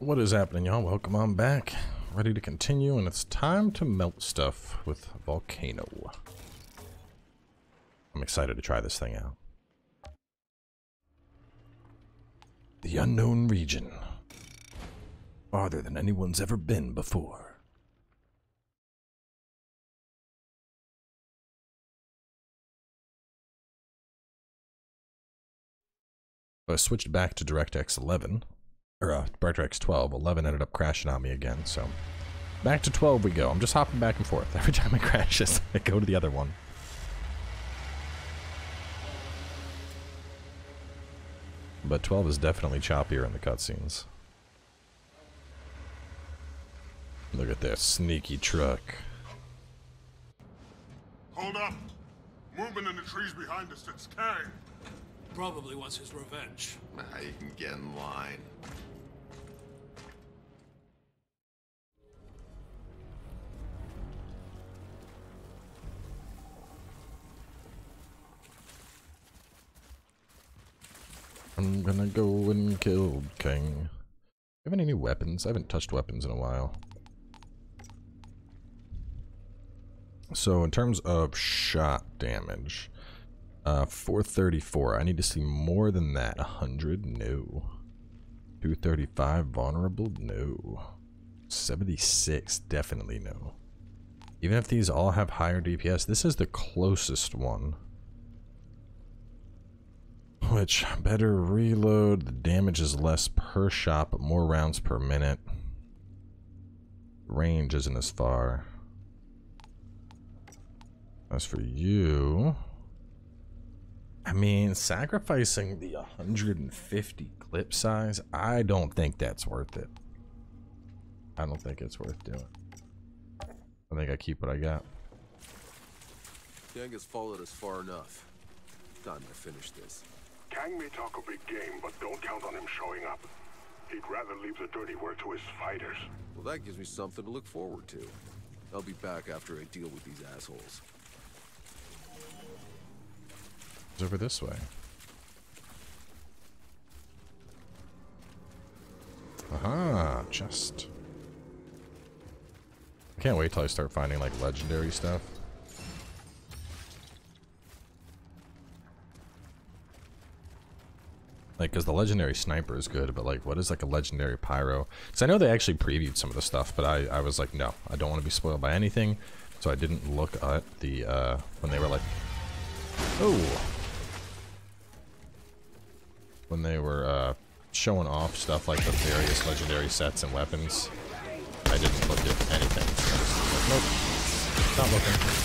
What is happening, y'all? Welcome on back. Ready to continue, and it's time to melt stuff with Volcano. I'm excited to try this thing out. The unknown region. Farther than anyone's ever been before. So I switched back to DirectX 11. Or Bartrex 12. 11 ended up crashing on me again, so back to 12 we go. I'm just hopping back and forth. Every time it crashes, I go to the other one. But 12 is definitely choppier in the cutscenes. Look at that sneaky truck. Hold up! Movement in the trees behind us, it's Kang! Probably wants his revenge. Now you can get in line. I'm gonna go and kill King. Do you have any new weapons? I haven't touched weapons in a while. So in terms of shot damage, 434. I need to see more than that. 100? No. 235? Vulnerable? No. 76? Definitely no. Even if these all have higher DPS, this is the closest one. Which, better reload, the damage is less per shot, but more rounds per minute. Range isn't as far. As for you... I mean, sacrificing the 150 clip size, I don't think that's worth it. I don't think it's worth doing. I think I keep what I got. Kang has followed us far enough. Time to finish this. Kang may talk a big game, but don't count on him showing up. He'd rather leave the dirty work to his fighters. Well, that gives me something to look forward to. I'll be back after I deal with these assholes. Over this way. Aha, chest. I can't wait till I start finding like legendary stuff. Like, cause the legendary sniper is good, but like, what is like a legendary pyro? Cause I know they actually previewed some of the stuff, but I was like, no, I don't want to be spoiled by anything. So I didn't look at the, when they were like, oh. When they were showing off stuff like the various legendary sets and weapons, I didn't look at anything. I was like, nope, not looking.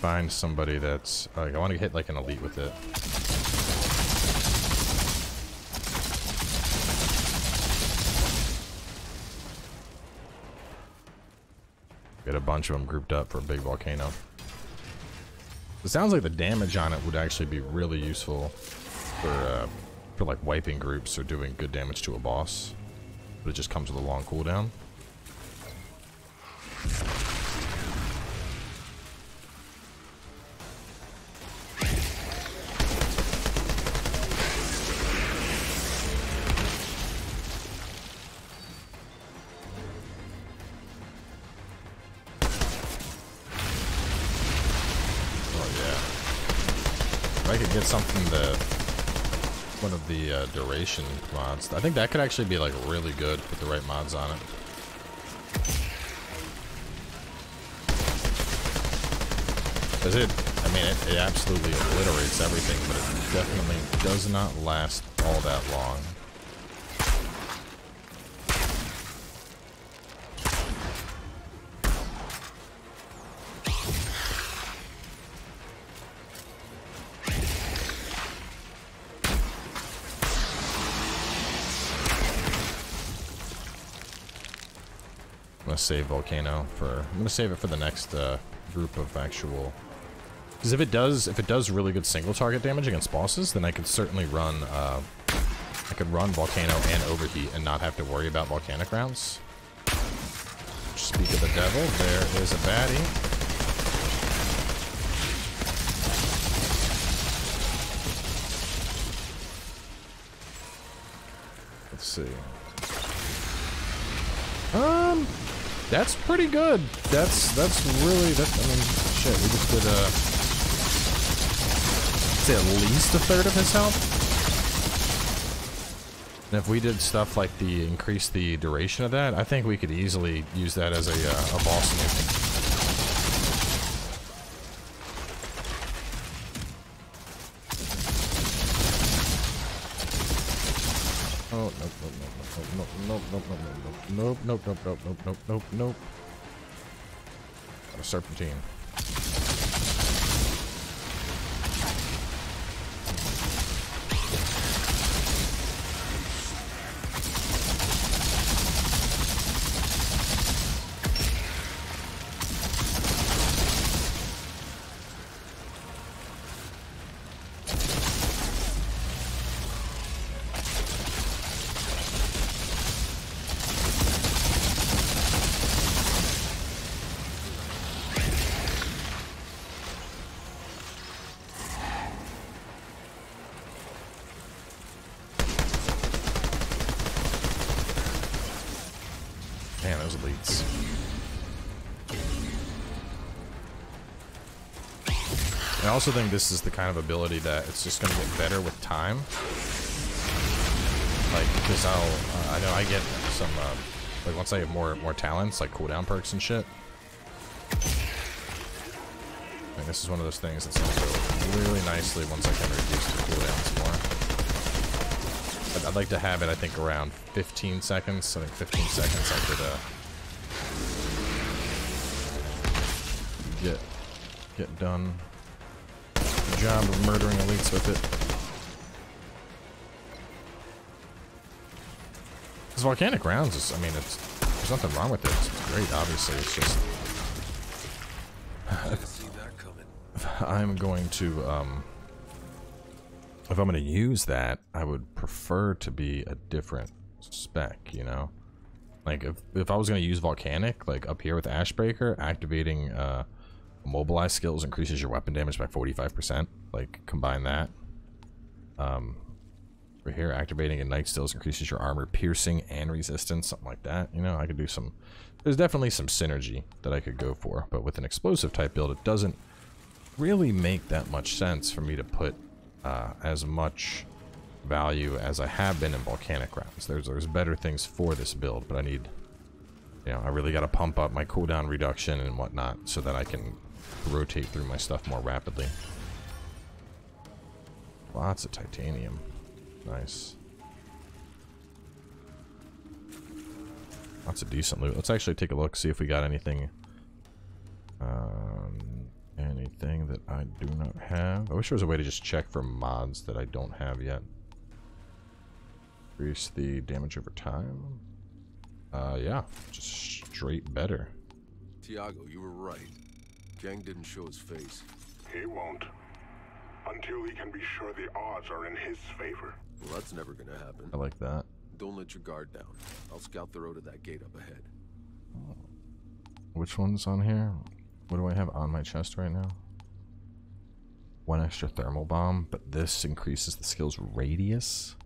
Find somebody that's like, I want to hit like an elite with it. Get a bunch of them grouped up for a big volcano. It sounds like the damage on it would actually be really useful for like wiping groups or doing good damage to a boss, but it just comes with a long cooldown. If I could get something to... one of the duration mods. I think that could actually be like really good with the right mods on it. Because it, I mean, it absolutely obliterates everything, but it definitely does not last all that long. Save Volcano for, I'm gonna save it for the next group of actual, because if it does really good single target damage against bosses, then I could certainly run I could run Volcano and Overheat and not have to worry about volcanic rounds. Speak of the devil, there is a baddie. Let's see. That's pretty good. That's really, I mean, shit, we just did, I'd say at least a third of his health. And if we did stuff like the, increase the duration of that, I think we could easily use that as a boss move. Oh, nope, nope, nope, nope, nope, nope, nope, nope, nope, nope, nope, nope, nope, nope. Got a serpentine. I also think this is the kind of ability that it's just going to get better with time. Like, because I know I get some, like once I have more talents, like cooldown perks and shit. And this is one of those things that's going to go really nicely once I can reduce the cooldowns more. But I'd like to have it, I think, around 15 seconds. I think 15 seconds I could, get done. Job of murdering elites with it. This volcanic rounds is, I mean, it's, there's nothing wrong with it. It's great, obviously. It's just if I'm gonna use that, I would prefer to be a different spec, you know. Like if I was gonna use volcanic, like up here with Ashbreaker, activating Immobilize skills increases your weapon damage by 45%. Like, combine that. Over here, activating Ignite skills increases your armor, piercing, and resistance. Something like that. You know, I could do some... There's definitely some synergy that I could go for. But with an explosive type build, it doesn't really make that much sense for me to put as much value as I have been in volcanic rounds. There's better things for this build, but I need... You know, I really got to pump up my cooldown reduction and whatnot so that I can rotate through my stuff more rapidly. Lots of titanium. Nice. Lots of decent loot. Let's actually take a look, see if we got anything. Anything that I do not have. I wish there was a way to just check for mods that I don't have yet. Increase the damage over time. Yeah, just straight better. Tiago, you were right. Kang didn't show his face. He won't. Until he can be sure the odds are in his favor. Well, that's never gonna happen. I like that. Don't let your guard down. I'll scout the road to that gate up ahead. Oh. Which one's on here? What do I have on my chest right now? One extra thermal bomb, but this increases the skill's radius.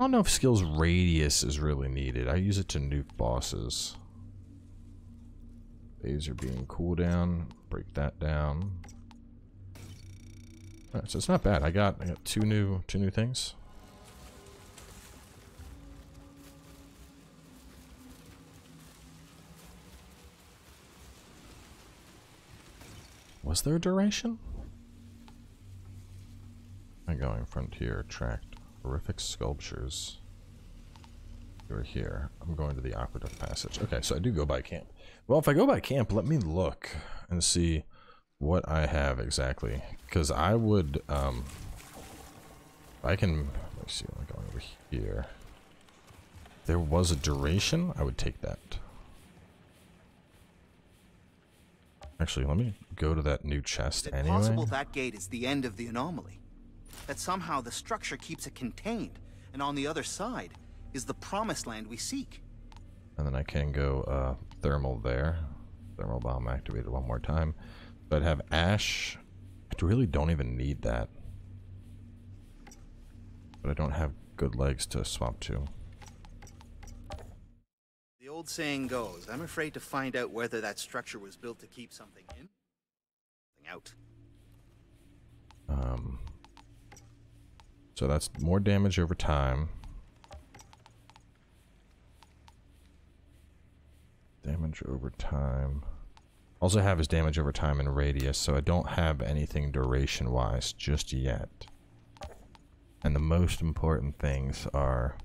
I don't know if skills radius is really needed. I use it to nuke bosses. Laser beam cooldown. Break that down. All right, so it's not bad. I got two new things. Was there a duration? I'm going frontier, tract, horrific sculptures. You're here. I'm going to the Aqueduct passage. Okay, so I do go by camp. Well, if I go by camp, let me look and see what I have exactly. Because I would, I can, let me see, I'm going over here. If there was a duration, I would take that. Actually, let me go to that new chest anyway. Is it possible that gate is the end of the anomaly? That somehow the structure keeps it contained, and on the other side is the promised land we seek? And then I can go thermal there. Thermal bomb activated one more time. But have ash. I really don't even need that. But I don't have good legs to swap to. The old saying goes, I'm afraid to find out whether that structure was built to keep something in, something out. So that's more damage over time. Damage over time. Also have is damage over time and radius, so I don't have anything duration-wise just yet. And the most important things are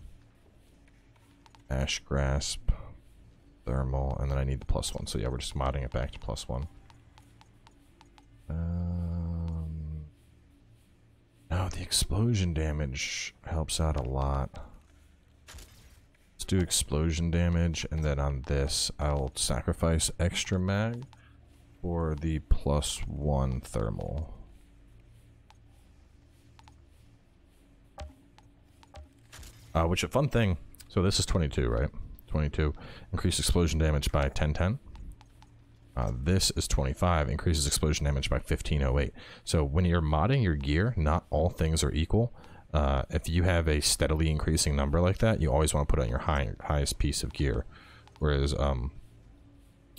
ash grasp, thermal, and then I need the +1. So yeah, we're just modding it back to +1. No, the explosion damage helps out a lot. Let's do explosion damage, and then on this, I'll sacrifice extra mag for the +1 thermal. Which a fun thing. So this is 22, right? 22. Increase explosion damage by 1010. This is 25, increases explosion damage by 1508. So when you're modding your gear, not all things are equal. If you have a steadily increasing number like that, you always want to put on your highest piece of gear. Whereas,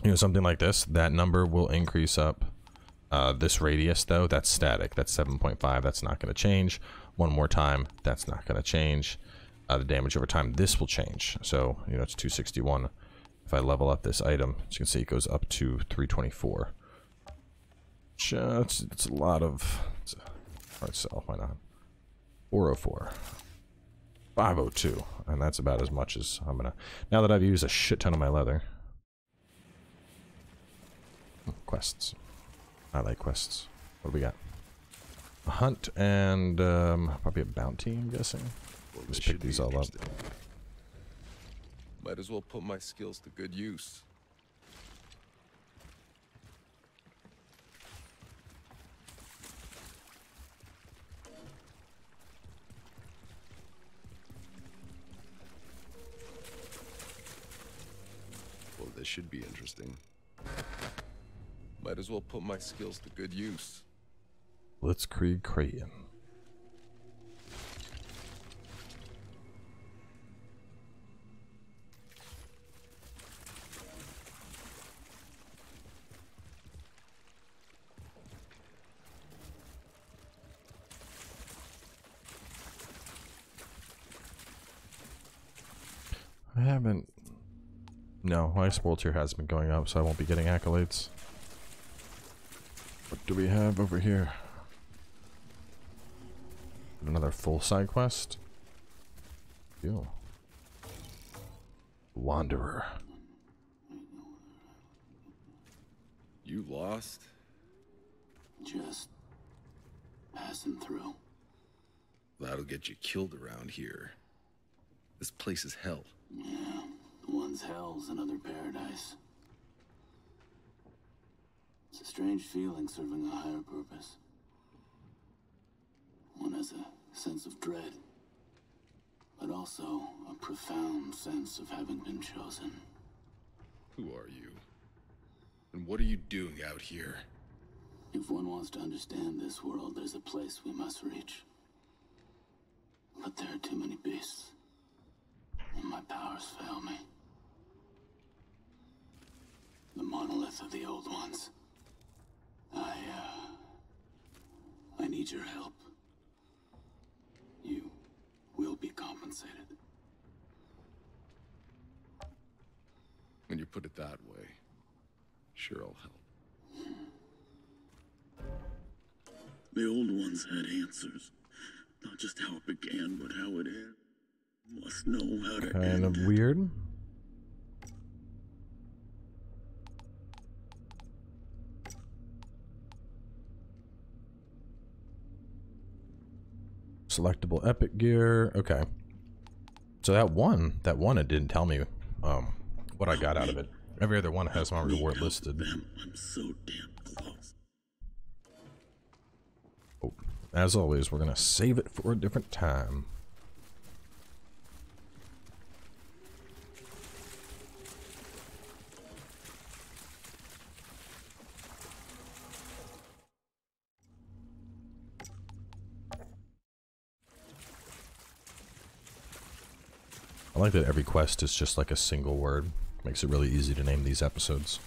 you know, something like this, that number will increase up. This radius, though, that's static. That's 7.5. That's not going to change. One more time, that's not going to change. The damage over time, this will change. So, you know, it's 261. If I level up this item, as you can see, it goes up to 324. It's a lot of... Hard sell, why not? 404. 502. And that's about as much as I'm gonna... Now that I've used a shit ton of my leather... Quests. I like quests. What do we got? A hunt and probably a bounty, I'm guessing. Let's pick these all up. Might as well put my skills to good use. Well, this should be interesting. Might as well put my skills to good use. Let's create Creighton. No, my spoil tier has been going up, so I won't be getting accolades. What do we have over here? Another full side quest? Ew. Wanderer. You lost? Just passing through. That'll get you killed around here. This place is hell. Yeah. One's hell's another paradise. It's a strange feeling serving a higher purpose. One has a sense of dread, but also a profound sense of having been chosen. Who are you? And what are you doing out here? If one wants to understand this world, there's a place we must reach. But there are too many beasts, and my powers fail me. The monolith of the old ones. I I need your help. You will be compensated. When you put it that way, sure I'll help. The old ones had answers. Not just how it began, but how it ended. Must know how to end it. Kind of weird. Selectable epic gear. Okay. So that one it didn't tell me what I got out of it. Every other one has my reward listed. I'm so damn close. Oh, as always, we're gonna save it for a different time. I like that every quest is just like a single word. Makes it really easy to name these episodes.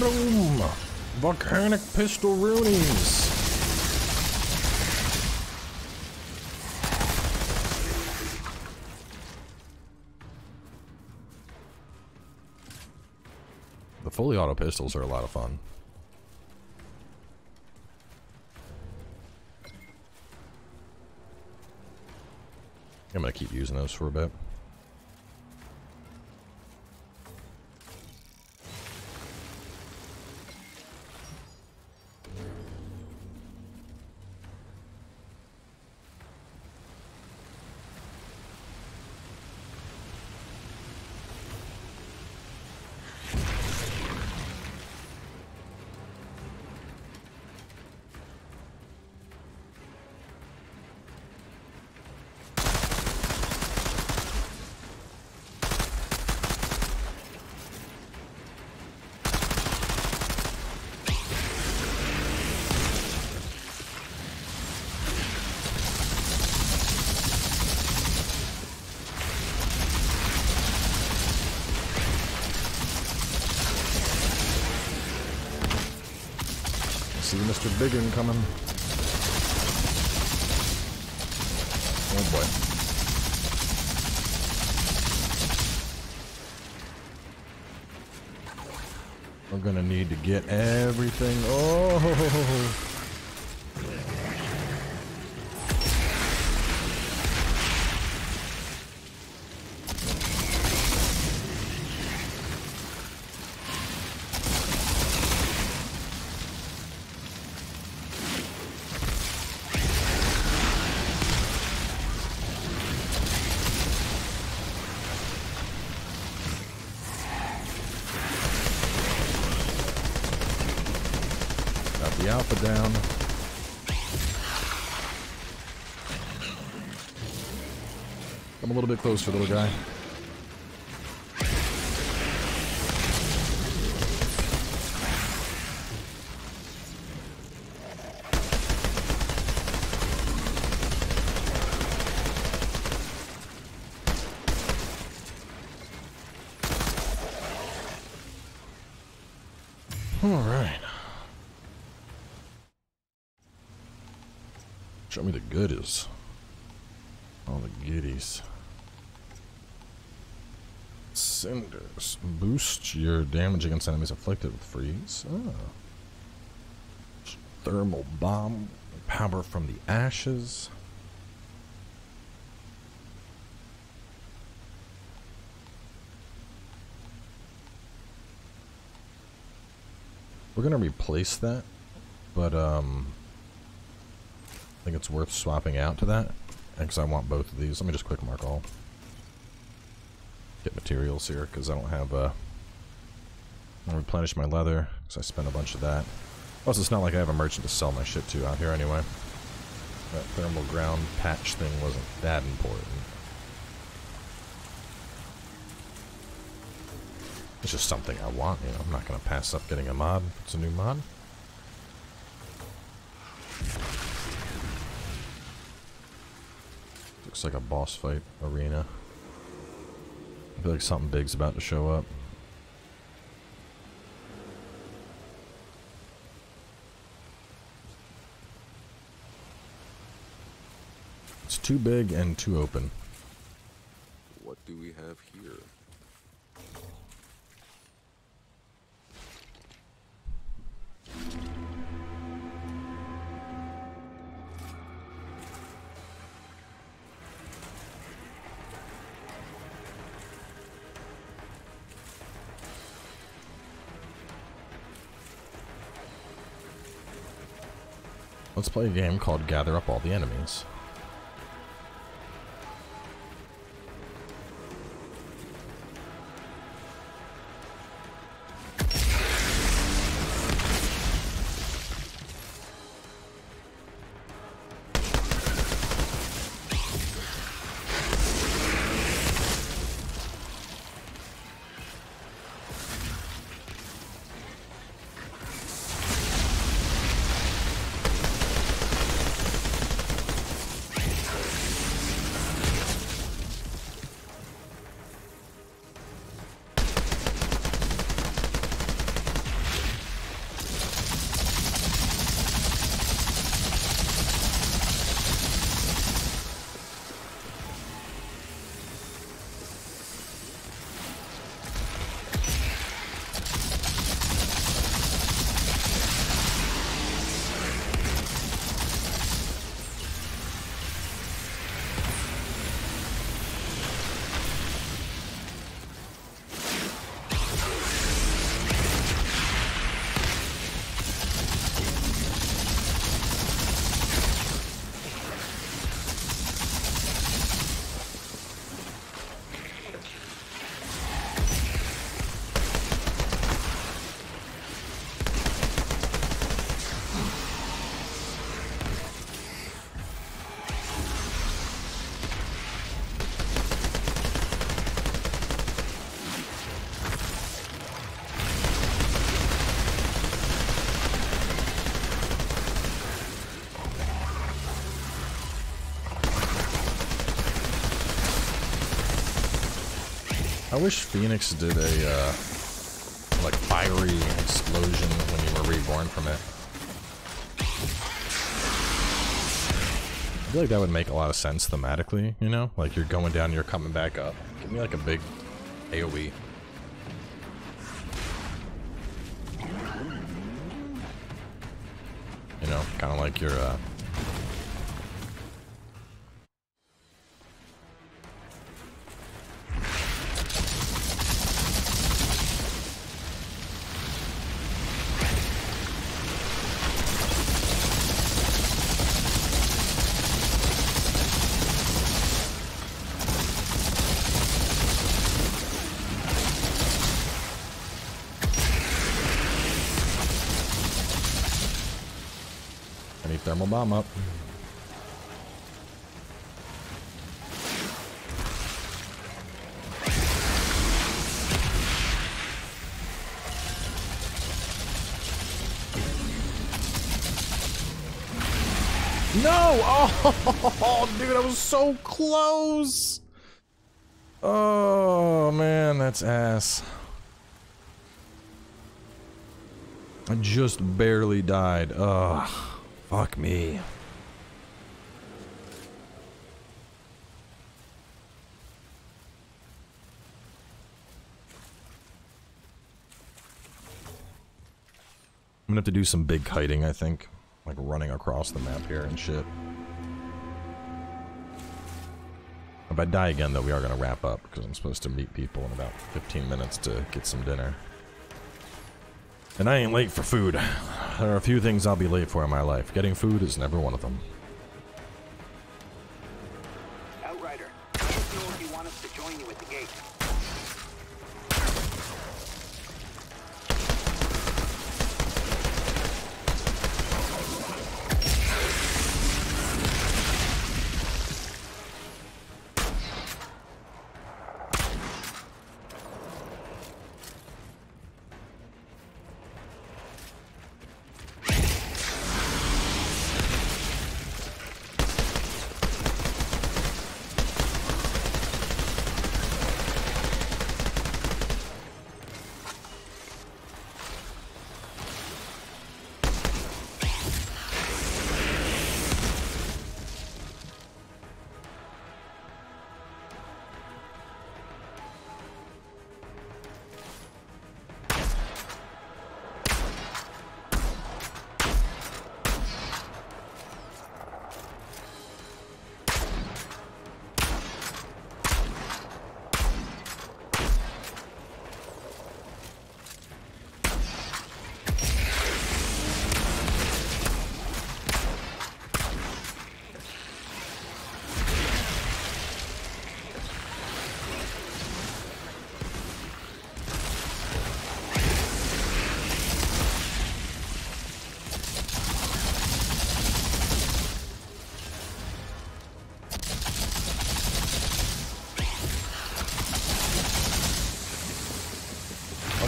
Boom! Volcanic pistol roonies! The fully auto pistols are a lot of fun. I'm gonna keep using those for a bit. Mr. Biggin coming. Oh boy. We're gonna need to get everything. Oh. I'm a little bit close for the little guy. All right. Show me the goodies. All the goodies. Cinders. Boost your damage against enemies afflicted with freeze. Oh. Thermal bomb. Power from the ashes. We're gonna replace that, but I think it's worth swapping out to that, because I want both of these. Let me just quick mark all. Get materials here, because I don't have a... I'll replenish my leather, because I spent a bunch of that. Plus, it's not like I have a merchant to sell my shit to out here anyway. That thermal ground patch thing wasn't that important. It's just something I want, you know. I'm not going to pass up getting a mod. It's a new mod. Looks like a boss fight arena. I feel like something big's about to show up. It's too big and too open. What do we have here? Let's play a game called Gather Up All the Enemies. I wish Phoenix did a, like, fiery explosion when you were reborn from it. I feel like that would make a lot of sense thematically, you know? Like, you're going down, you're coming back up. Give me, like, a big AoE. You know, kind of like your, thermal bomb up. No! Oh, dude, I was so close! Oh, man, that's ass. I just barely died. Ugh. Fuck me. I'm gonna have to do some big kiting, I think. Like running across the map here and shit. If I die again, though, we are gonna wrap up, because I'm supposed to meet people in about 15 minutes to get some dinner. And I ain't late for food. There are a few things I'll be late for in my life. Getting food is never one of them. Outrider, I don't know if you want us to join you at the gate.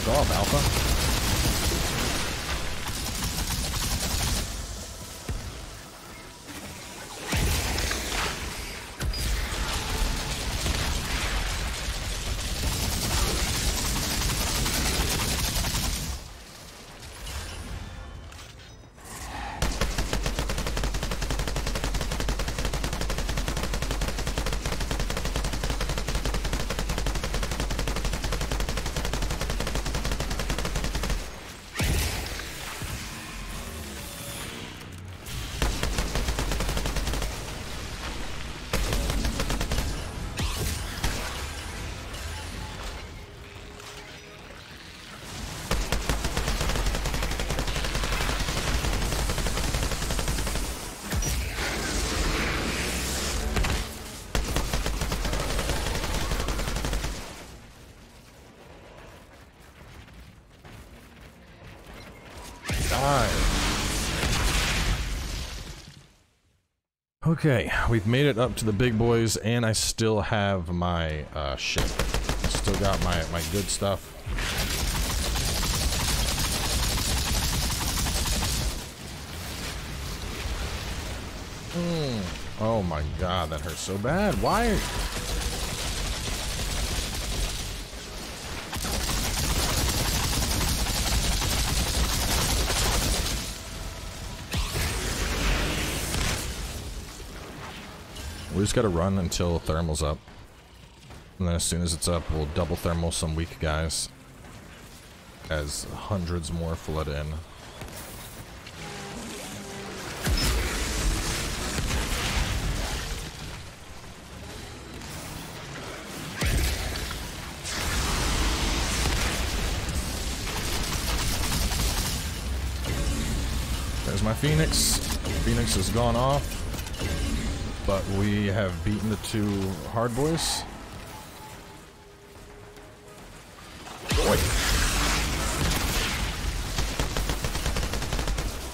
Off, Okay, we've made it up to the big boys, and I still have my shit. Still got my good stuff. Oh my god, that hurts so bad. Why? We just gotta run until thermal's up. And then as soon as it's up, we'll double thermal some weak guys. As hundreds more flood in. There's my Phoenix. Phoenix has gone off. But we have beaten the two hard boys. Go away.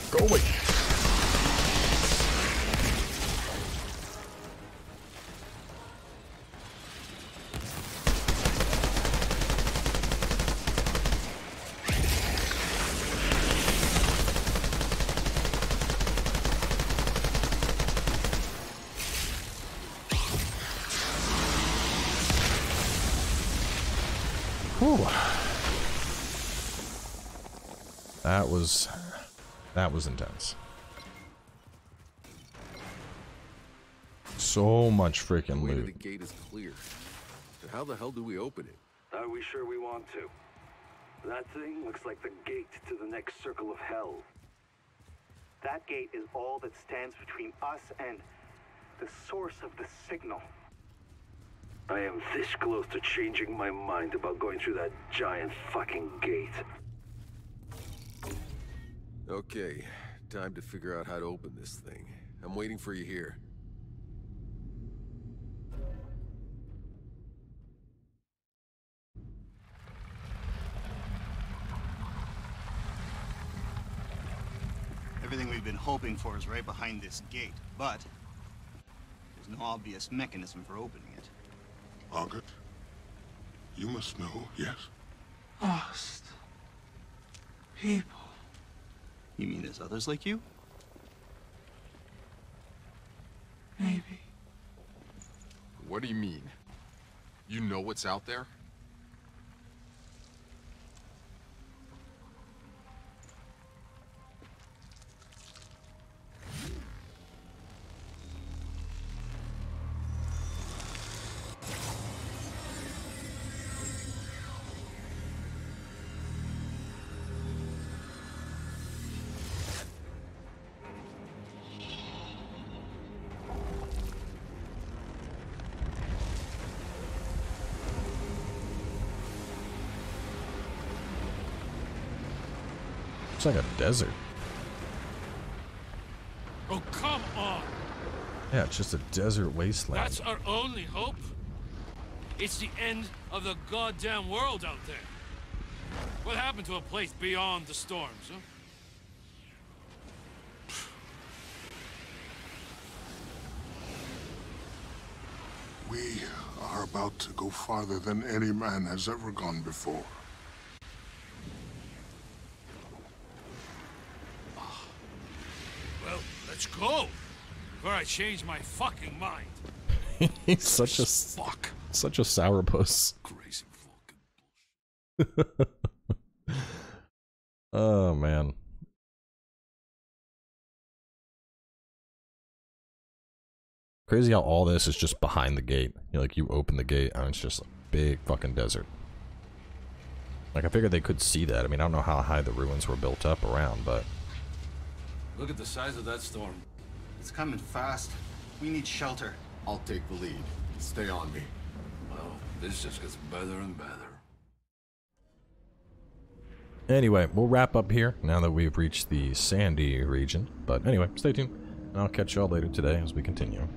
Go away. That was intense. So much freaking loot. The way to the gate is clear. But how the hell do we open it? Are we sure we want to? That thing looks like the gate to the next circle of hell. That gate is all that stands between us and the source of the signal. I am this close to changing my mind about going through that giant fucking gate. Okay, time to figure out how to open this thing. I'm waiting for you here. Everything we've been hoping for is right behind this gate, but there's no obvious mechanism for opening it. Margaret, you must know, yes? Lost people. You mean there's others like you? Maybe. What do you mean? You know what's out there? It's like a desert. Oh, come on! Yeah, it's just a desert wasteland. That's our only hope. It's the end of the goddamn world out there. What happened to a place beyond the storms, huh? We are about to go farther than any man has ever gone before. Go! Or I change my fucking mind. He's such a fuck. Such a sourpuss. Crazy fucking bullshit. Oh man. Crazy how all this is just behind the gate. You know, like you open the gate and it's just a big fucking desert. Like I figured they could see that. I mean, I don't know how high the ruins were built up around, but look at the size of that storm. It's coming fast. We need shelter. I'll take the lead. Stay on me. Well, this just gets better and better. Anyway, we'll wrap up here now that we've reached the sandy region. But anyway, stay tuned, and I'll catch y'all later today as we continue.